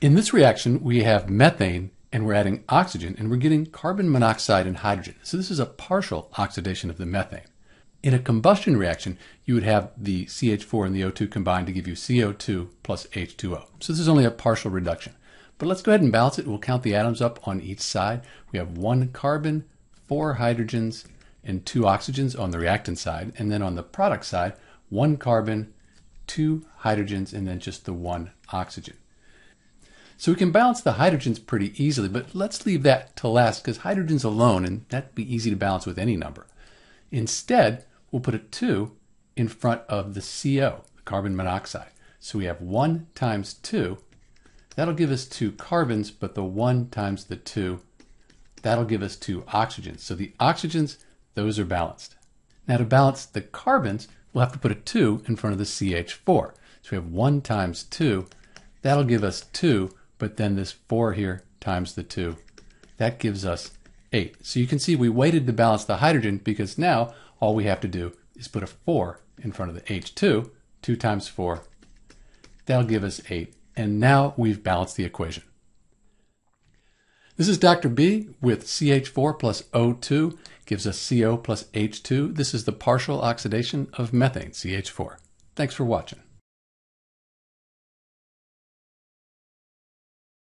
In this reaction, we have methane, and we're adding oxygen, and we're getting carbon monoxide and hydrogen. So this is a partial oxidation of the methane. In a combustion reaction, you would have the CH4 and the O2 combined to give you CO2 plus H2O. So this is only a partial reduction. But let's go ahead and balance it. We'll count the atoms up on each side. We have 1 carbon, 4 hydrogens, and 2 oxygens on the reactant side. And then on the product side, 1 carbon, 2 hydrogens, and then just the 1 oxygen. So we can balance the hydrogens pretty easily, but let's leave that to last because hydrogens alone, and that'd be easy to balance with any number. Instead, we'll put a 2 in front of the CO, the carbon monoxide. So we have 1 times 2. That'll give us 2 carbons, but the 1 times the 2, that'll give us 2 oxygens. So the oxygens, those are balanced. Now to balance the carbons, we'll have to put a 2 in front of the CH4. So we have 1 times 2. That'll give us 2, but then this 4 here times the 2. That gives us 8. So you can see we waited to balance the hydrogen because now all we have to do is put a 4 in front of the H2, 2 times 4, that'll give us 8. And now we've balanced the equation. This is Dr. B with CH4 plus O2 gives us CO plus H2. This is the partial oxidation of methane, CH4. Thanks for watching.